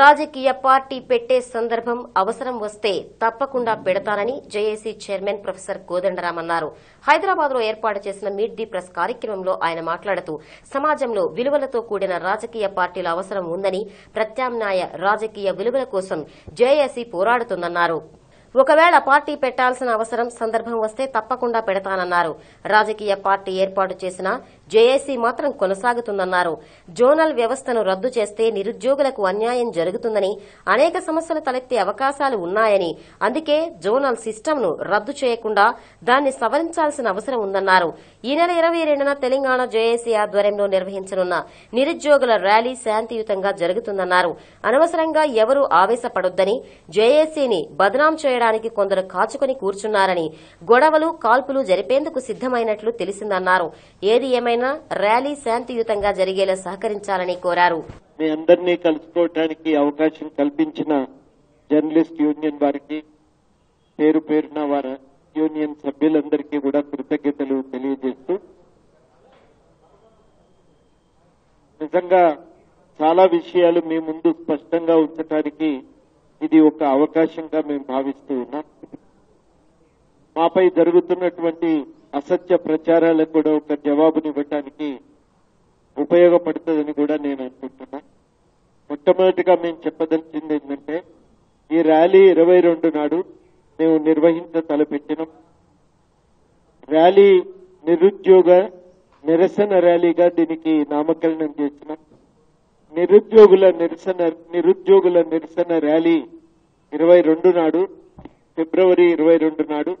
రాజకీయ పార్టీ పెట్టే సందర్భం అవసరం వస్తే తప్పకుండా పెడతానని జేఏసీ చైర్మన్ ప్రొఫెసర్ కోదండరాం అన్నారు. హైదరాబాద్లో ఏర్పాటు చేసిన మీట్ ది ప్రెస్ కార్యక్రమంలో ఆయన మాట్లాడుతూ సమాజంలో విలువలతో కూడిన రాజకీయ పార్టీల అవసరం ఉందని, ప్రత్యామ్నాయ రాజకీయ విలువల కోసం జేఏసీ పోరాడుతుందన్నారు. ఒకవేళ పార్టీ పెట్టాల్సిన అవసరం సందర్భం వస్తే తప్పకుండా పెడతానన్నారు. రాజకీయ పార్టీ ఏర్పాటు చేసిన జేఏసీ మాత్రం కొనసాగుతుందన్నారు. జోనల్ వ్యవస్థను రద్దు చేస్తే నిరుద్యోగులకు అన్యాయం జరుగుతుందని, అనేక సమస్యలు తలెత్తే అవకాశాలు ఉన్నాయని, అందుకే జోనల్ సిస్టమ్ను రద్దు చేయకుండా దాన్ని సవరించాల్సిన అవసరం ఉందన్నారు. ఈ నెల 22న తెలంగాణ జేఏసీ ఆధ్వర్యంలో నిర్వహించనున్న నిరుద్యోగుల ర్యాలీ శాంతియుతంగా జరుగుతుందన్నారు. అనవసరంగా ఎవరూ ఆవేశపడొద్దని, జేఏసీని బదనాం చేయడానికి కొందరు కాచుకుని కూర్చున్నారని, గొడవలు కాల్పులు జరిపేందుకు సిద్దమైనట్లు తెలిసిందన్నారు. ఏది ఏమైనా ర్యాలీ శాంతియుతంగా జరిగేలా సహకరించాలని కోరారు. మీ అందరినీ కలుసుకోవడానికి అవకాశం కల్పించిన జర్నలిస్ట్ యూనియన్ వారికి, పేరు పేరున వారి యూనియన్ సభ్యులందరికీ కూడా కృతజ్ఞతలు తెలియజేస్తూ, నిజంగా చాలా విషయాలు మీ ముందు స్పష్టంగా ఉంచడానికి ఇది ఒక అవకాశంగా మేము భావిస్తూ ఉన్నాం. మాపై జరుగుతున్నటువంటి అసత్య ప్రచారాలకు కూడా ఒక జవాబునివ్వటానికి ఉపయోగపడుతుందని కూడా నేను అనుకుంటున్నా. మొట్టమొదటిగా మేము చెప్పదలిచింది ఏంటంటే, ఈ ర్యాలీ 22 నాడు మేము నిర్వహించ తలపెట్టినాం. ర్యాలీ నిరుద్యోగ నిరసన ర్యాలీగా దీనికి నామకరణం చేసినాం. నిరుద్యోగుల నిరసన ర్యాలీ 22 నాడు, ఫిబ్రవరి 22 నాడు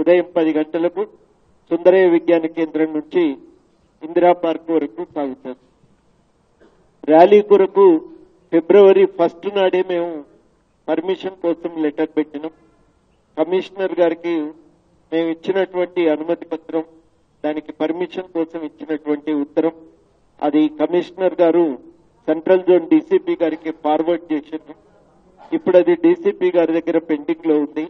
ఉదయం 10 గంటలకు సుందరయ్య విజ్ఞాన కేంద్రం నుంచి ఇందిరా పార్క్ వరకు సాగుతారు. ర్యాలీ కొరకు ఫిబ్రవరి 1 నాడే మేము పర్మిషన్ కోసం లెటర్ పెట్టినాం. కమిషనర్ గారికి మేము ఇచ్చినటువంటి అనుమతి పత్రం, దానికి పర్మిషన్ కోసం ఇచ్చినటువంటి ఉత్తరం, అది కమిషనర్ గారు సెంట్రల్ జోన్ డీసీపీ గారికి ఫార్వర్డ్ చేశారు. ఇప్పుడు అది డీసీపీ గారి దగ్గర పెండింగ్ లో ఉంది.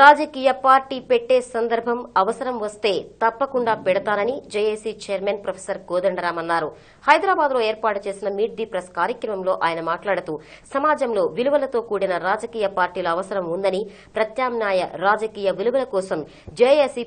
రాజకీయ పార్టీ పెట్టే సందర్భం అవసరం వస్తే తప్పకుండా పెడతానని జేఏసీ చైర్మన్ ప్రొఫెసర్ కోదండరాం అన్నారు. హైదరాబాద్లో ఏర్పాటు చేసిన మీట్ ది ప్రెస్ కార్యక్రమంలో ఆయన మాట్లాడుతూ సమాజంలో విలువలతో కూడిన రాజకీయ పార్టీల అవసరం ఉందని, ప్రత్యామ్నాయ రాజకీయ విలువల కోసం జేఏసీ